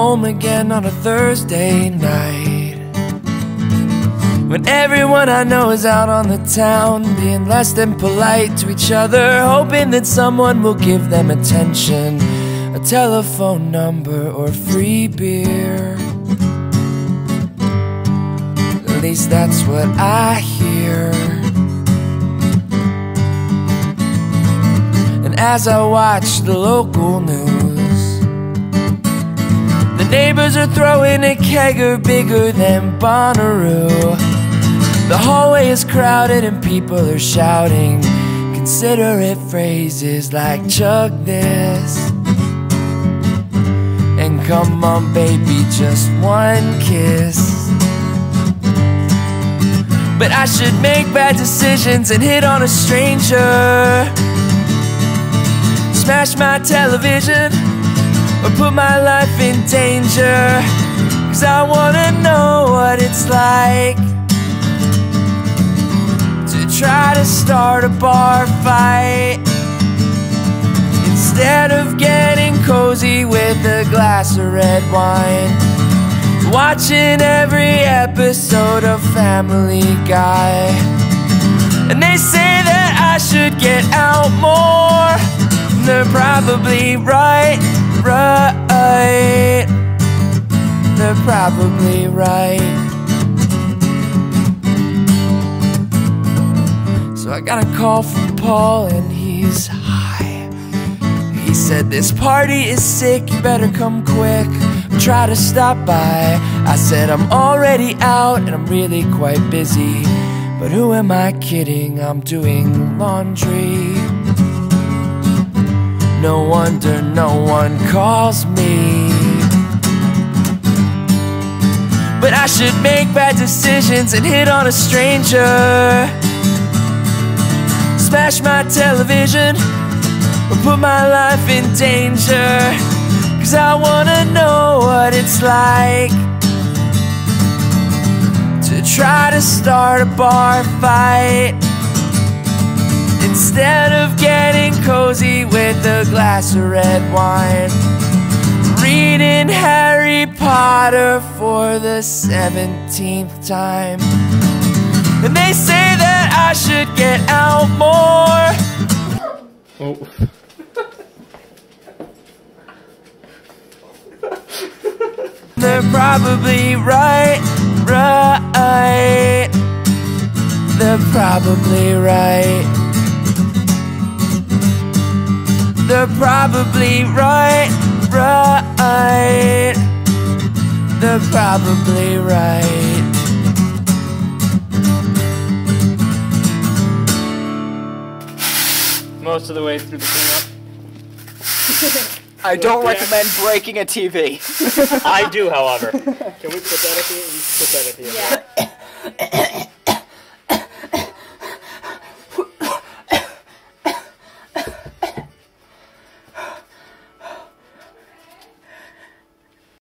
home again on a Thursday night, when everyone I know is out on the town, being less than polite to each other, hoping that someone will give them attention, a telephone number or free beer. At least that's what I hear. And as I watch the local news, the neighbors are throwing a kegger bigger than Bonnaroo. The hallway is crowded and people are shouting considerate phrases like "chug this" and "come on baby, just one kiss." But I should make bad decisions and hit on a stranger, smash my television, or put my life in danger, 'cause I wanna know what it's like to try to start a bar fight, instead of getting cozy with a glass of red wine, watching every episode of Family Guy. And they say that I should get out more, and they're probably right. They're probably right. So I got a call from Paul and he's high. He said, "This party is sick, you better come quick, try to stop by." I said, "I'm already out and I'm really quite busy, but who am I kidding? I'm doing laundry." No wonder no one calls me. But I should make bad decisions and hit on a stranger, smash my television, or put my life in danger, 'cause I wanna know what it's like to try to start a bar fight, instead of getting cozy with a glass of red wine, reading Harry Potter for the 17th time. And they say that I should get out more. Oh. They're probably right. They're probably right. They're probably right. They're probably right. Most of the way through the cleanup. I don't recommend breaking a TV. I do, however. Can we put that at the end? You can put that at the end. Yeah.